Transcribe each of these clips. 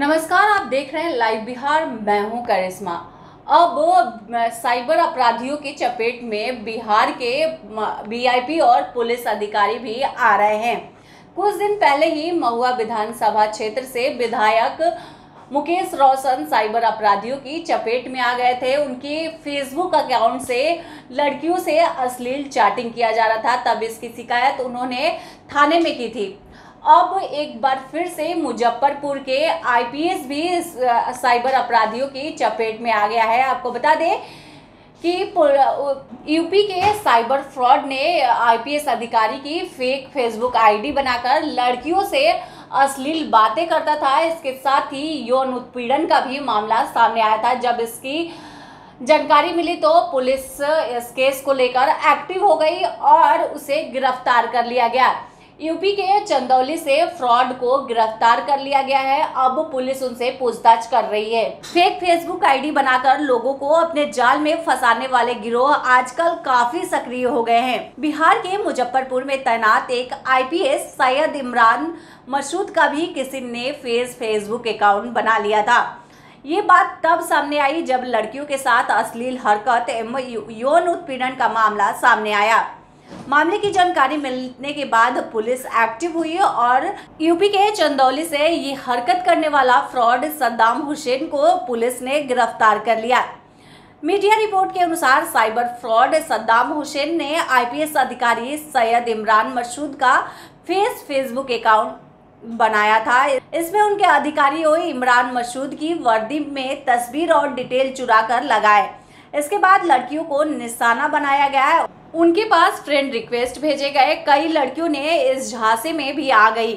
नमस्कार, आप देख रहे हैं लाइव बिहार। मैं हूं करिश्मा। अब साइबर अपराधियों की चपेट में बिहार के वीआईपी और पुलिस अधिकारी भी आ रहे हैं। कुछ दिन पहले ही महुआ विधानसभा क्षेत्र से विधायक मुकेश रौशन साइबर अपराधियों की चपेट में आ गए थे। उनके फेसबुक अकाउंट से लड़कियों से अश्लील चैटिंग किया जा रहा था, तब इसकी शिकायत उन्होंने थाने में की थी। अब एक बार फिर से मुजफ्फरपुर के IPS भी साइबर अपराधियों की चपेट में आ गया है। आपको बता दें कि यूपी के साइबर फ्रॉड ने IPS अधिकारी की फेक फेसबुक आईडी बनाकर लड़कियों से अश्लील बातें करता था। इसके साथ ही यौन उत्पीड़न का भी मामला सामने आया था। जब इसकी जानकारी मिली तो पुलिस इस केस को लेकर एक्टिव हो गई और उसे गिरफ्तार कर लिया गया। यूपी के चंदौली से फ्रॉड को गिरफ्तार कर लिया गया है। अब पुलिस उनसे पूछताछ कर रही है। फेक फेसबुक आईडी बनाकर लोगों को अपने जाल में फंसाने वाले गिरोह आजकल काफी सक्रिय हो गए हैं। बिहार के मुजफ्फरपुर में तैनात एक IPS सैयद इमरान मसूद का भी किसी ने फेसबुक अकाउंट बना लिया था। ये बात तब सामने आई जब लड़कियों के साथ अश्लील हरकत एवं यौन उत्पीड़न का मामला सामने आया। मामले की जानकारी मिलने के बाद पुलिस एक्टिव हुई और यूपी के चंदौली से ये हरकत करने वाला फ्रॉड सद्दाम हुसैन को पुलिस ने गिरफ्तार कर लिया। मीडिया रिपोर्ट के अनुसार साइबर फ्रॉड सद्दाम हुसैन ने IPS अधिकारी सैयद इमरान मसूद का फेसबुक अकाउंट बनाया था। इसमें उनके अधिकारियों इमरान मसूद की वर्दी में तस्वीर और डिटेल चुरा कर लगाए। इसके बाद लड़कियों को निशाना बनाया गया, उनके पास फ्रेंड रिक्वेस्ट भेजे गए। कई लड़कियों ने इस झांसे में भी आ गई।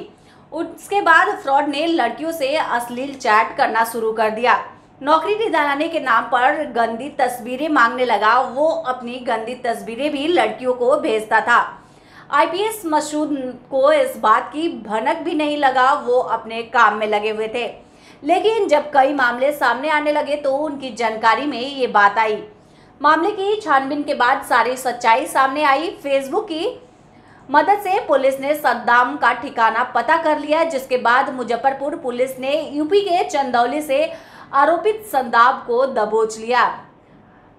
उसके बाद फ्रॉड ने लड़कियों से अश्लील चैट करना शुरू कर दिया। नौकरी दिलाने के नाम पर गंदी तस्वीरें मांगने लगा। वो अपनी गंदी तस्वीरें भी लड़कियों को भेजता था। IPS मसूद को इस बात की भनक भी नहीं लगा, वो अपने काम में लगे हुए थे। लेकिन जब कई मामले सामने आने लगे तो उनकी जानकारी में ये बात आई। मामले की छानबीन के बाद सारी सच्चाई सामने आई। फेसबुक की मदद से पुलिस ने सद्दाम का ठिकाना पता कर लिया, जिसके बाद मुजफ्फरपुर पुलिस ने यूपी के चंदौली से आरोपित सद्दाम को दबोच लिया।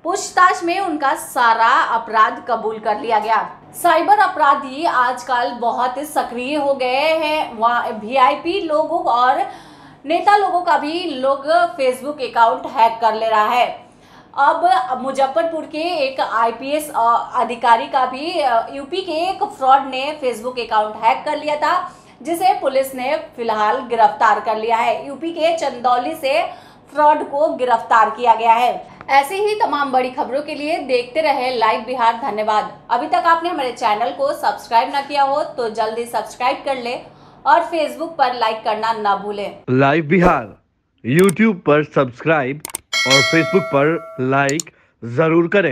पूछताछ में उनका सारा अपराध कबूल कर लिया गया। साइबर अपराधी आजकल बहुत सक्रिय हो गए हैं। वहाँ VIP लोगों और नेता लोगों का भी फेसबुक अकाउंट हैक कर ले रहा है। अब मुजफ्फरपुर के एक IPS अधिकारी का भी यूपी के एक फ्रॉड ने फेसबुक अकाउंट हैक कर लिया था, जिसे पुलिस ने फिलहाल गिरफ्तार कर लिया है। यूपी के चंदौली से फ्रॉड को गिरफ्तार किया गया है। ऐसे ही तमाम बड़ी खबरों के लिए देखते रहे लाइव बिहार। धन्यवाद। अभी तक आपने हमारे चैनल को सब्सक्राइब ना किया हो तो जल्दी सब्सक्राइब कर ले और फेसबुक पर लाइक करना ना भूलें। लाइव बिहार YouTube पर सब्सक्राइब और Facebook पर लाइक जरूर करें।